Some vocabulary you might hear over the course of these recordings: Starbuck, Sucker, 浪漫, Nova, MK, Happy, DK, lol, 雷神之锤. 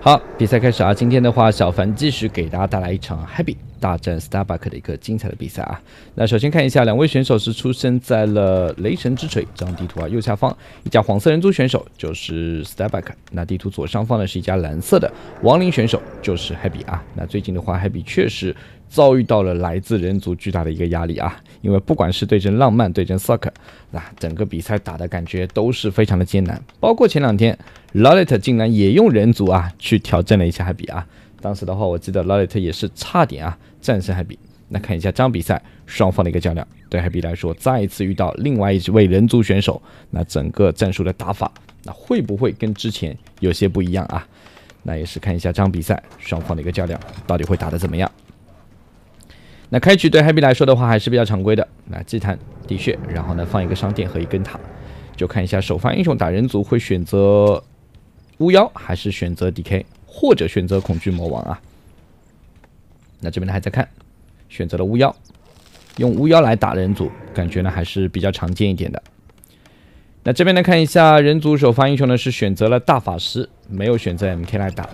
好，比赛开始啊！今天的话，小凡继续给大家带来一场 Happy 大战 Starbuck 的一个精彩的比赛啊。那首先看一下，两位选手是出生在了雷神之锤这张地图啊右下方，一家黄色人族选手就是 Starbuck， 那地图左上方呢是一家蓝色的亡灵选手就是 Happy 啊。那最近的话 ，Happy 确实遭遇到了来自人族巨大的一个压力啊，因为不管是对阵浪漫，对阵 Sucker， 那整个比赛打的感觉都是非常的艰难，包括前两天。 lol 竟然也用人族啊去挑战了一下 Happy 啊，当时的话我记得 lol 也是差点啊战胜 Happy。那看一下这场比赛双方的一个较量，对 Happy 来说再一次遇到另外一位人族选手，那整个战术的打法那会不会跟之前有些不一样啊？那也是看一下这场比赛双方的一个较量到底会打得怎么样。那开局对 Happy 来说的话还是比较常规的，那祭坛滴血，然后呢放一个商店和一根塔，就看一下首发英雄打人族会选择。 巫妖还是选择 DK， 或者选择恐惧魔王啊？那这边呢还在看，选择了巫妖，用巫妖来打人族，感觉呢还是比较常见一点的。那这边呢看一下人族首发英雄呢是选择了大法师，没有选择 MK 来打。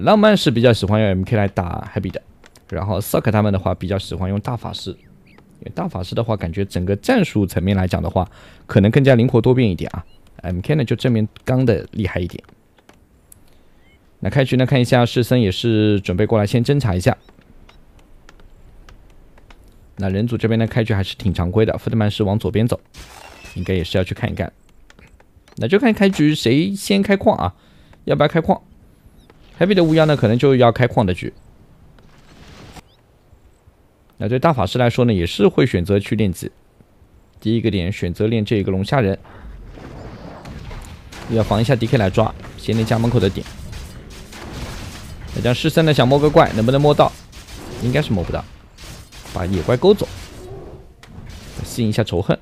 浪漫是比较喜欢用 MK 来打 Happy 的，然后 Sucker 他们的话比较喜欢用大法师，因为大法师的话感觉整个战术层面来讲的话，可能更加灵活多变一点啊。 MK 呢就正面刚的厉害一点。那开局呢看一下士森也是准备过来先侦查一下。那人族这边呢开局还是挺常规的，福特曼是往左边走，应该也是要去看一看。那就看开局谁先开矿啊？要不要开矿 ？Happy 的巫妖呢可能就要开矿的局。那对大法师来说呢也是会选择去练级，第一个点选择练这个龙虾人。 要防一下 DK 来抓，先练家门口的点。那这样士森呢想摸个怪，能不能摸到？应该是摸不到，把野怪勾走，吸引一下仇恨。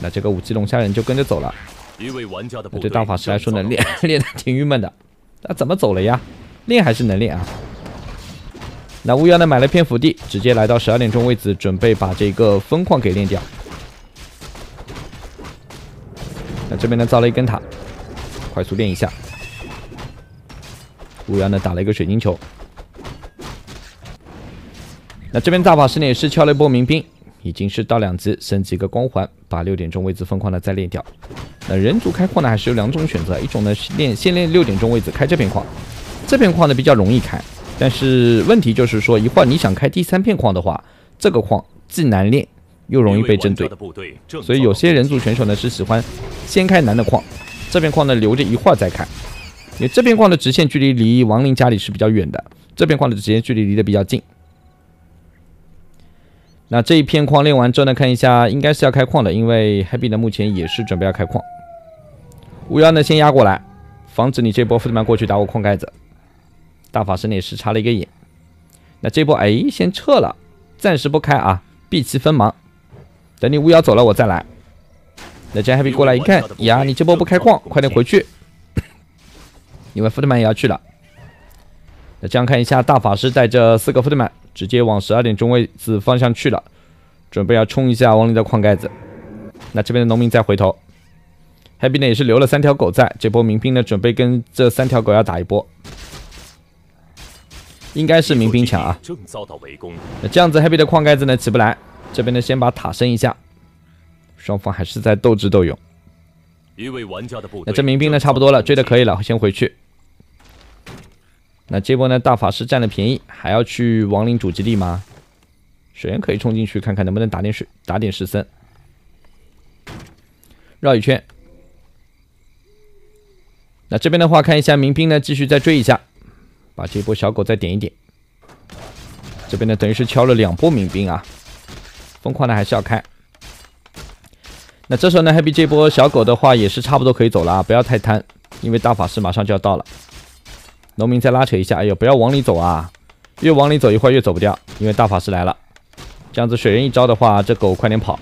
那这个5G龙虾人就跟着走了。那对大法师来说呢，练的挺郁闷的。那怎么走了呀？练还是能练啊。那巫妖呢买了片伏地，直接来到12点钟位置，准备把这个分矿给练掉。那这边呢造了一根塔。 快速练一下，巫妖呢打了一个水晶球。那这边大法师呢也是敲了一波民兵，已经是到2级，升级一个光环，把6点钟位置分矿呢再练掉。那人族开矿呢还是有2种选择，一种呢是先练6点钟位置开这片矿，这片矿呢比较容易开，但是问题就是说一会儿你想开第3片矿的话，这个矿既难练又容易被针对，所以有些人族选手呢是喜欢先开难的矿。 这边矿呢留着一会儿再看，因为这边矿的直线距离离亡灵家里是比较远的，这边矿的直线距离离得比较近。那这一片矿练完之后呢，看一下应该是要开矿的，因为 Happy 呢目前也是准备要开矿。巫妖呢先压过来，防止你这波福特曼过去打我矿盖子。大法师呢也是插了一个眼，那这波哎先撤了，暂时不开啊，避其锋芒，等你巫妖走了我再来。 那这 Happy 过来一看，呀，你这波不开矿，快点回去，因为福特曼也要去了。那这样看一下，大法师带着4个福特曼，直接往12点钟位置方向去了，准备要冲一下亡灵的矿盖子。那这边的农民再回头 ，Happy 呢也是留了3条狗在，这波民兵呢准备跟这3条狗要打一波，应该是民兵抢啊。那这样子 Happy 的矿盖子呢起不来，这边呢先把塔升一下。 双方还是在斗智斗勇。那这民兵呢，差不多了，追的可以了，先回去。那这波呢，大法师占了便宜，还要去亡灵主基地吗？水源可以冲进去看看能不能打点水，打点士森。绕一圈。那这边的话，看一下民兵呢，继续再追一下，把这波小狗再点一点。这边呢，等于是敲了2波民兵啊，疯狂的还是要开。 那这时候呢 ，Happy 这波小狗的话也是差不多可以走了啊，不要太贪，因为大法师马上就要到了。农民再拉扯一下，哎呦，不要往里走啊，越往里走一会儿越走不掉，因为大法师来了。这样子水人一招的话，这狗快点跑，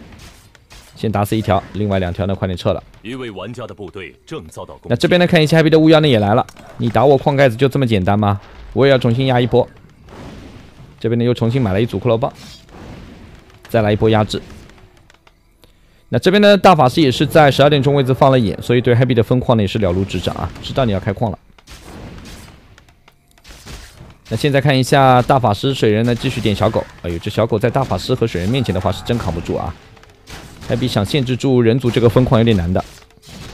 先打死1条，另外2条呢快点撤了。一位玩家的部队正遭到攻击。那这边呢，看一下 Happy 的巫妖呢也来了，你打我矿盖子就这么简单吗？我也要重新压一波。这边呢又重新买了一组骷髅棒，再来一波压制。 那这边呢，大法师也是在12点钟位置放了眼，所以对 Happy 的分矿呢也是了如指掌啊，知道你要开矿了。那现在看一下大法师水人呢，继续点小狗。哎呦，这小狗在大法师和水人面前的话是真扛不住啊！Happy想限制住人族这个疯狂有点难的，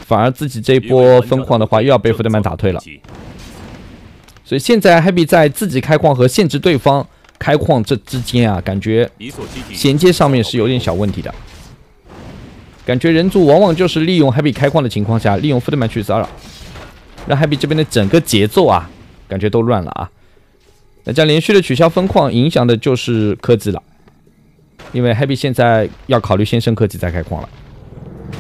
反而自己这一波疯狂的话又要被福德曼打退了。所以现在 Happy 在自己开矿和限制对方开矿这之间啊，感觉衔接上面是有点小问题的。感觉人族往往就是利用 Happy 开矿的情况下，利用福德曼去骚扰，让 Happy 这边的整个节奏啊，感觉都乱了啊。 那这样连续的取消分矿，影响的就是科技了，因为 Happy 现在要考虑先升科技再开矿了，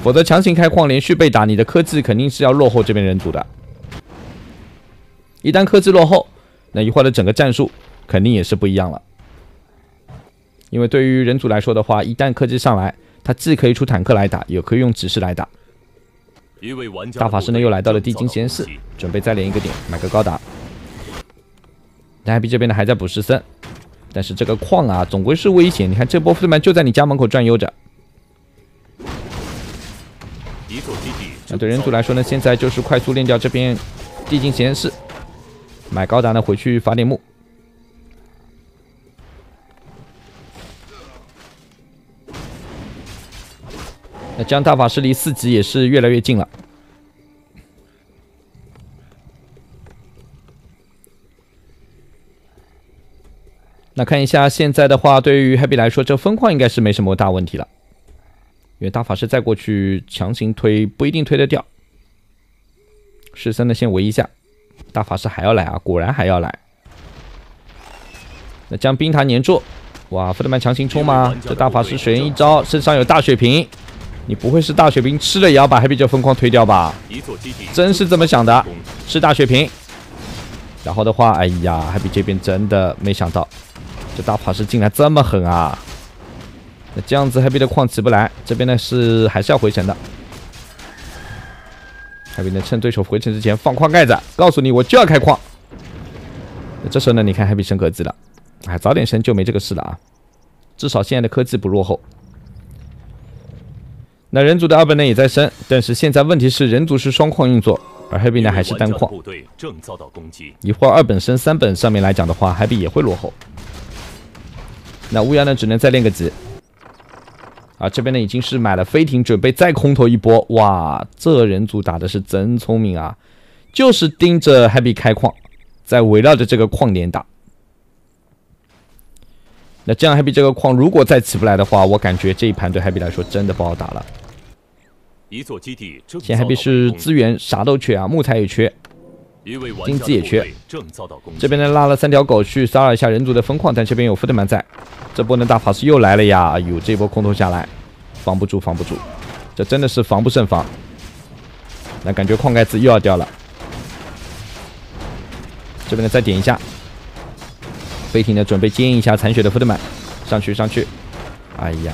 否则强行开矿连续被打，你的科技肯定是要落后这边人族的。一旦科技落后，那一会儿的整个战术肯定也是不一样了，因为对于人族来说的话，一旦科技上来，他既可以出坦克来打，也可以用指示来打。大法师呢又来到了地精实验室，准备再连一个点，买个高达。 那 Happy 这边呢还在补石森，但是这个矿啊总归是危险。你看这波福特曼就在你家门口转悠着。那对人族来说呢，现在就是快速练掉这边地精实验室，买高达呢回去伐点木。那这样大法师离4级也是越来越近了。 那看一下现在的话，对于 Happy 来说，这分矿应该是没什么大问题了，因为大法师再过去强行推不一定推得掉。十三呢先围一下，大法师还要来啊，果然还要来。那将冰塔粘住，哇，福特曼强行冲吗？这大法师水人一招，身上有大血瓶，你不会是大血瓶吃了也要把 Happy 这分矿推掉吧？真是这么想的，吃大血瓶。然后的话，哎呀 ，Happy 这边真的没想到。 这大法师进来这么狠啊！那这样子 Happy 的矿起不来，这边呢是还是要回城的。Happy 呢趁对手回城之前放矿盖子，告诉你我就要开矿。那这时候呢，你看 Happy 升科技了，哎，早点升就没这个事了啊！至少现在的科技不落后。那人族的二本呢也在升，但是现在问题是人族是双矿运作，而 Happy 呢还是单矿。一会儿二本升三本上面来讲的话 ，Happy 也会落后。 那乌鸦呢，只能再练个级啊！这边呢已经是买了飞艇，准备再空投一波。哇，这人族打的是真聪明啊，就是盯着 Happy 开矿，在围绕着这个矿点打。那这样 Happy 这个矿如果再起不来的话，我感觉这一盘对 Happy 来说真的不好打了。现在 Happy 是资源啥都缺啊，木材也缺，金子也缺。这边呢拉了3条狗去骚扰一下人族的分矿，但这边有福特曼在。 这波呢，大法师又来了呀！哎呦，这波空投下来，防不住，防不住，这真的是防不胜防。那感觉矿盖子又要掉了。这边呢，再点一下。飞艇呢，准备接应一下残血的福特曼，上去，上去。哎呀，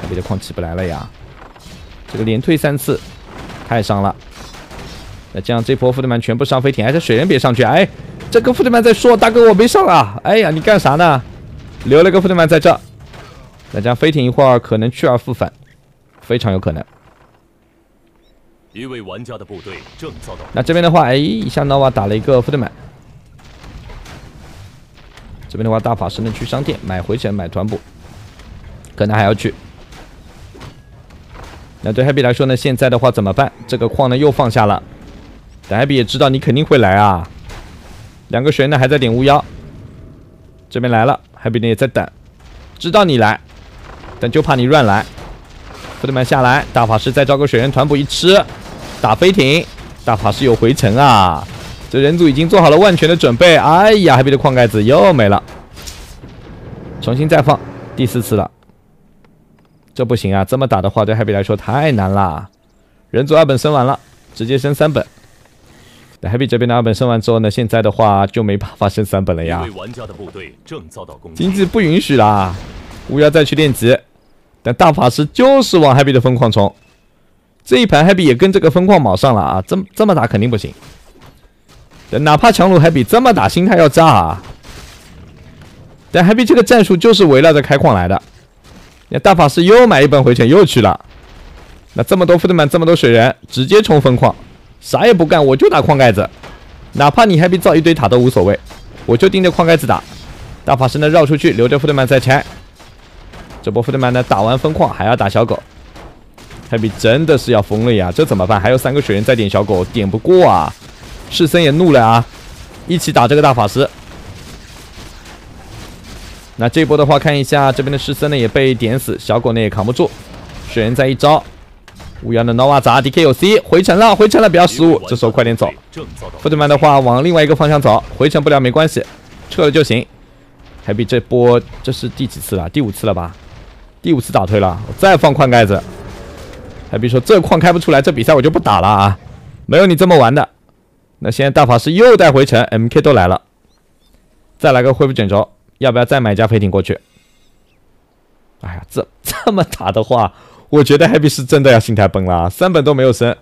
特别的矿起不来了呀！这个连退3次，太伤了。那这样这波福特曼全部上飞艇，哎，这水人别上去！哎，这跟福特曼在说：“大哥，我没上啊！”哎呀，你干啥呢？ 留了个福特曼在这，那这样飞艇一会儿可能去而复返，非常有可能。一位玩家的部队正遭到。那这边的话，哎，一下 Nova 打了一个福特曼。这边的话，大法师呢去商店买回城买团补，可能还要去。那对 Happy 来说呢，现在的话怎么办？这个矿呢又放下了，但 Happy 也知道你肯定会来啊。2个水呢还在点巫妖，这边来了。 Happy 呢也在等，知道你来，但就怕你乱来。福特曼下来，大法师再招个水人团补一吃，打飞艇，大法师有回城啊！这人族已经做好了万全的准备。哎呀 ，Happy 的矿盖子又没了，重新再放第4次了。这不行啊，这么打的话对 Happy 来说太难啦。人族2本升完了，直接升3本。 Happy 这边的2本升完之后呢，现在的话就没办法升3本了呀。经济不允许啦，巫妖再去练级，但大法师就是往 Happy 的分矿冲。这一盘 Happy 也跟这个分矿卯上了啊，这么打肯定不行。哪怕强弩 Happy 这么打，心态要炸啊。但 Happy 这个战术就是围绕着开矿来的。那大法师又买1本回城又去了，那这么多福特曼，这么多水人，直接冲分矿。 啥也不干，我就打矿盖子，哪怕你Happy造一堆塔都无所谓，我就盯着矿盖子打。大法师呢绕出去，留着富特曼再拆。这波富特曼呢打完分矿还要打小狗，Happy真的是要疯了呀！这怎么办？还有3个水人再点小狗，点不过啊！士森也怒了啊！一起打这个大法师。那这波的话，看一下这边的士森呢也被点死，小狗呢也扛不住，水人再一招。 无缘的 Nova 砸 DK 有 C 回城了，回城了，不要失误，这时候快点走。富特曼的话往另外一个方向走，回城不了没关系，撤了就行。Happy 这波这是第几次了？第5次了吧？第5次打退了，我再放矿盖子。Happy 说这矿开不出来，这比赛我就不打了啊，没有你这么玩的。那现在大法师又带回城 ，MK 都来了，再来个恢复卷轴，要不要再买架飞艇过去？哎呀，这么打的话。 我觉得 Happy 是真的要心态崩了啊，3本都没有升，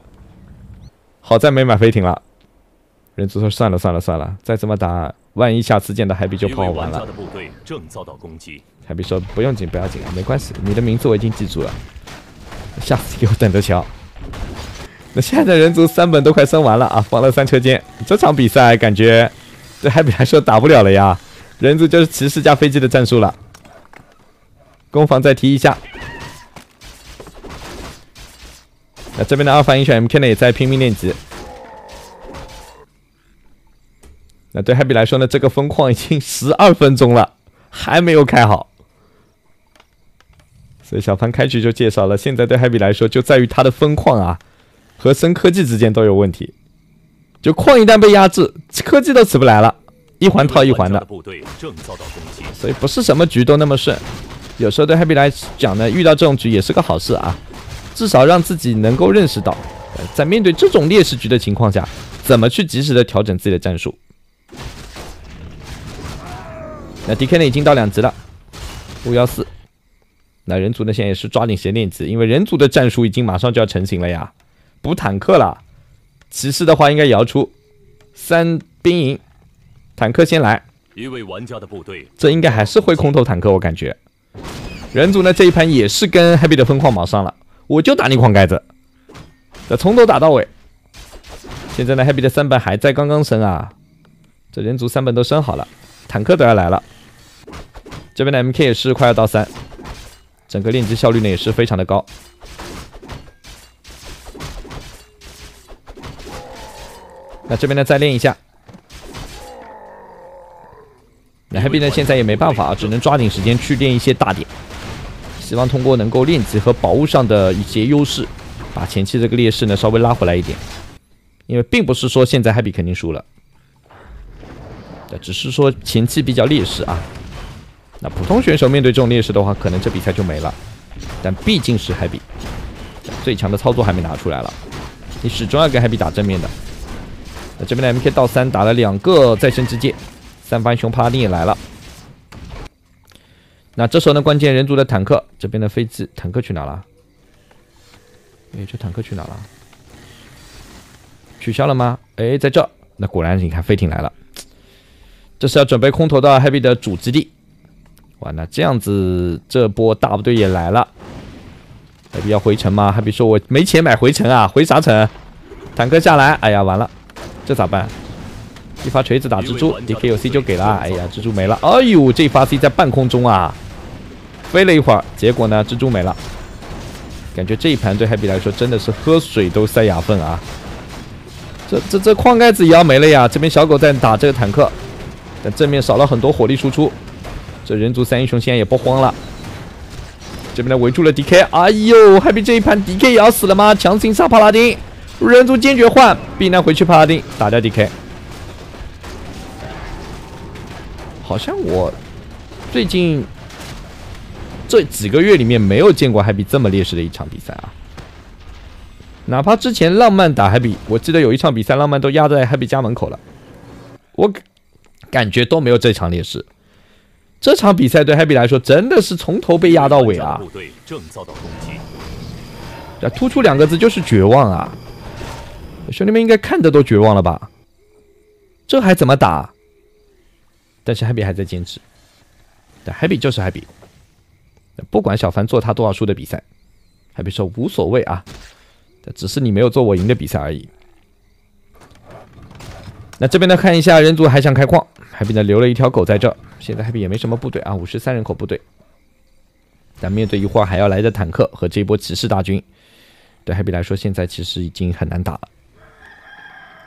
好在没买飞艇了。人族说算了算了算了，再这么打，万一下次见到 Happy 就不好玩了。Happy 说不用紧不要紧，没关系，你的名字我已经记住了，下次给我等着瞧。那现在人族3本都快升完了啊，放了3车间，这场比赛感觉对 Happy 来说打不了了呀。人族就是骑士加飞机的战术了，攻防再提一下。 那这边的2番英雄 MK 呢也在拼命练级。那对 Happy 来说呢，这个分矿已经12分钟了，还没有开好。所以小潘开局就介绍了，现在对 Happy 来说就在于他的分矿啊和升科技之间都有问题。就矿一旦被压制，科技都起不来了，一环套一环的。所以不是什么局都那么顺，有时候对 Happy 来讲呢，遇到这种局也是个好事啊。 至少让自己能够认识到，在面对这种劣势局的情况下，怎么去及时的调整自己的战术。那 DK 呢已经到2级了， 514。那人族呢现在也是抓紧时间练级，因为人族的战术已经马上就要成型了呀，补坦克了。骑士的话应该也要出3兵营，坦克先来。一位玩家的部队，这应该还是会空投坦克，我感觉。人族呢这一盘也是跟 Happy 的分矿卯上了。 我就打你矿盖子，这从头打到尾。现在呢 ，Happy 的3本还在刚刚升啊，这人族3本都升好了，坦克都要来了。这边的 MK 也是快要到3，整个练级效率呢也是非常的高。那这边呢再练一下。那 Happy 呢现在也没办法啊，只能抓紧时间去练一些大点。 希望通过能够练级和宝物上的一些优势，把前期这个劣势呢稍微拉回来一点，因为并不是说现在 Happy 肯定输了，只是说前期比较劣势啊。那普通选手面对这种劣势的话，可能这比赛就没了。但毕竟是 Happy， 最强的操作还没拿出来了，你始终要跟 Happy 打正面的。那这边的 MK 到3打了2个再生之戒，3番熊帕拉丁也来了。 那这时候呢，关键人族的坦克这边的飞机坦克去哪了？哎，这坦克去哪了？取消了吗？哎，在这。那果然，你看飞艇来了，这是要准备空投到 Happy 的主基地。哇，那这样子，这波大部队也来了。Happy 要回城吗 ？Happy 说我没钱买回城啊，回啥城？坦克下来，哎呀，完了，这咋办？ 一发锤子打蜘蛛 ，DK 有 C 就给了。哎呀，蜘蛛没了。哎呦，这发 C 在半空中啊，飞了一会儿，结果呢，蜘蛛没了。感觉这一盘对 Happy 来说真的是喝水都塞牙缝啊！这矿盖子也要没了呀！这边小狗在打这个坦克，但正面少了很多火力输出。这人族3英雄现在也不慌了，这边呢围住了 DK。哎呦 ，Happy 这一盘 DK 也要死了吗？强行杀帕拉丁，人族坚决换避难回去，帕拉丁打掉 DK。 好像我最近这几个月里面没有见过 Happy 这么劣势的一场比赛啊！哪怕之前浪漫打 Happy， 我记得有一场比赛浪漫都压在 Happy 家门口了，我感觉都没有这场劣势。这场比赛对 Happy 来说真的是从头被压到尾啊！突出2个字就是绝望啊！兄弟们应该看的都绝望了吧？这还怎么打？ 但是 Happy 还在坚持，但 Happy 就是 Happy， 不管小凡做他多少输的比赛 ，Happy 说无所谓啊，只是你没有做我赢的比赛而已。那这边呢，看一下人族还想开矿 ，Happy 呢留了一条狗在这。现在 Happy 也没什么部队啊，53人口部队。但面对一会儿还要来的坦克和这一波骑士大军，对 Happy 来说，现在其实已经很难打了。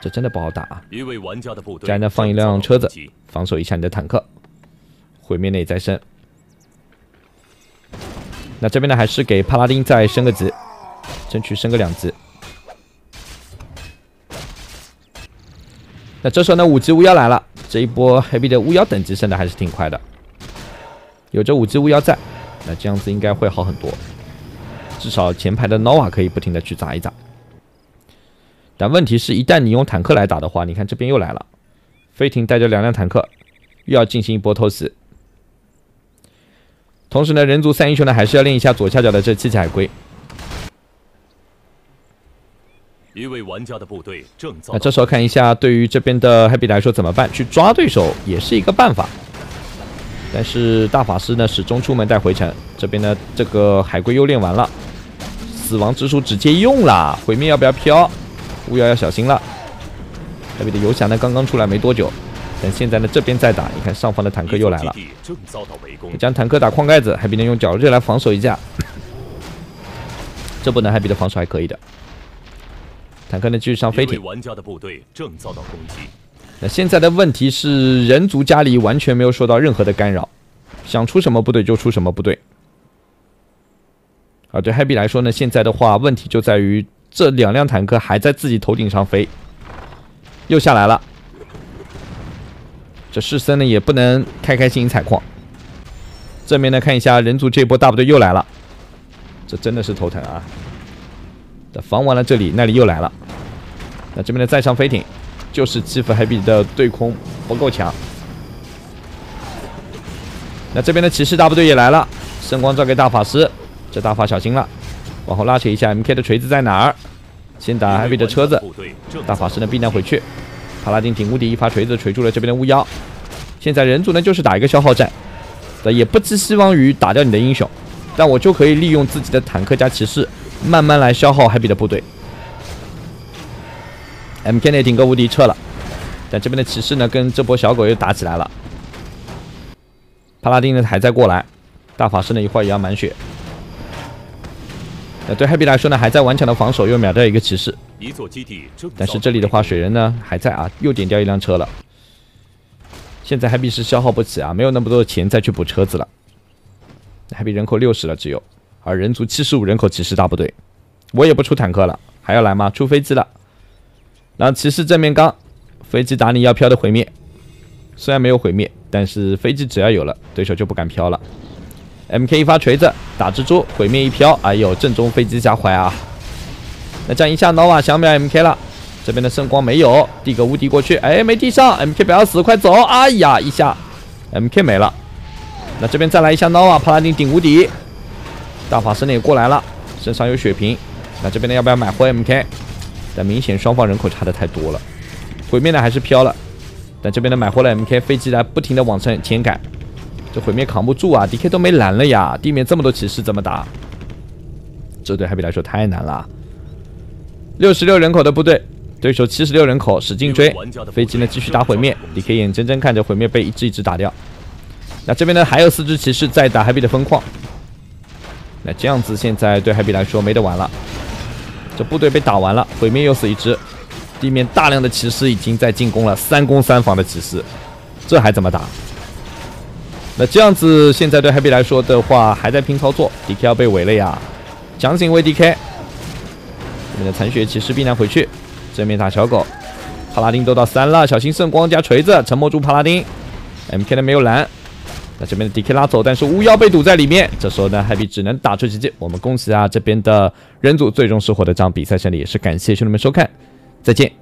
这真的不好打啊！一位玩家的部队，然呢放一辆车子，防守一下你的坦克，毁灭内再生。那这边呢，还是给帕拉丁再升个级，争取升个2级。 那这时候呢，5级巫妖来了。这一波黑币的巫妖等级升的还是挺快的，有这5级巫妖在，那这样子应该会好很多。至少前排的 Nova 可以不停的去砸一砸。但问题是，一旦你用坦克来打的话，你看这边又来了，飞艇带着2辆坦克，又要进行一波偷袭。同时呢，人族3英雄呢还是要练一下左下角的这7只海龟。 一位玩家的部队正遭。那这时候看一下，对于这边的 Happy 来说怎么办？去抓对手也是一个办法，但是大法师呢始终出门带回城。这边呢，这个海龟又练完了，死亡之书直接用了，毁灭要不要飘？巫妖要小心了。Happy 的游侠呢刚刚出来没多久，但现在呢这边在打，你看上方的坦克又来了，将坦克打矿盖子， Happy 能用绞肉来防守一下。这波呢 Happy 的防守还可以的。 坦克呢继续上飞艇，玩家的部队正遭到攻击。那现在的问题是，人族家里完全没有受到任何的干扰，想出什么部队就出什么部队。啊，对 Happy 来说呢，现在的话问题就在于这2辆坦克还在自己头顶上飞，又下来了。这士森呢也不能开开心心采矿。正面呢看一下人族这波大部队又来了，这真的是头疼啊。 防完了这里，那里又来了。那这边的再上飞艇，就是欺负 Happy 的对空不够强。那这边的骑士大部队也来了，圣光照给大法师，这大法小心了，往后拉扯一下。MK 的锤子在哪儿？先打 Happy 的车子，大法师呢避难回去。帕拉丁顶无敌一发锤子锤住了这边的巫妖。现在人族呢就是打一个消耗战，也不寄希望于打掉你的英雄，但我就可以利用自己的坦克加骑士。 慢慢来消耗 Happy 的部队 ，MK 那顶个无敌撤了，但这边的骑士呢跟这波小狗又打起来了。帕拉丁呢还在过来，大法师呢一会儿也要满血。那对 Happy 来说呢还在顽强的防守，又秒掉一个骑士。但是这里的话水人呢还在啊，又点掉1辆车了。现在 Happy 是消耗不起啊，没有那么多的钱再去补车子了。Happy 人口60了只有。 而人族75人口骑士大部队，我也不出坦克了，还要来吗？出飞机了，然后骑士正面刚，飞机打你要飘的毁灭，虽然没有毁灭，但是飞机只要有了，对手就不敢飘了。MK 一发锤子打蜘蛛，毁灭一飘，哎呦，正中飞机下怀啊！那这样一下 Nova 想秒 MK 了，这边的圣光没有，递个无敌过去，哎，没递上 ，MK 不要死，快走！哎呀，一下 MK 没了，那这边再来一下 Nova， 帕拉丁顶无敌。 大法师呢也过来了，身上有血瓶。那这边呢要不要买回 MK？ 但明显双方人口差的太多了。毁灭呢还是飘了，但这边呢买回了 MK， 飞机呢不停的往前赶。这毁灭扛不住啊 ，DK 都没蓝了呀！地面这么多骑士怎么打？这对 Happy 来说太难了。66人口的部队，对手76人口，使劲追。飞机呢继续打毁灭 ，DK 眼睁睁看着毁灭被一只一只打掉。那这边呢还有4只骑士在打 Happy 的分矿。 那这样子，现在对 Happy 来说没得玩了。这部队被打完了，毁灭又死一只，地面大量的骑士已经在进攻了，3攻3防的骑士，这还怎么打？那这样子，现在对 Happy 来说的话，还在拼操作 ，DK 要被围了呀！强行围 DK， 这边的残血骑士避难回去，正面打小狗，帕拉丁都到3了，小心圣光加锤子，沉默住帕拉丁 ，MK 的没有蓝。 那这边的 DK 拉走，但是巫妖被堵在里面。这时候呢 ，Happy 只能打出奇迹。我们恭喜啊，这边的人族最终是获得这场比赛胜利，也是感谢兄弟们收看，再见。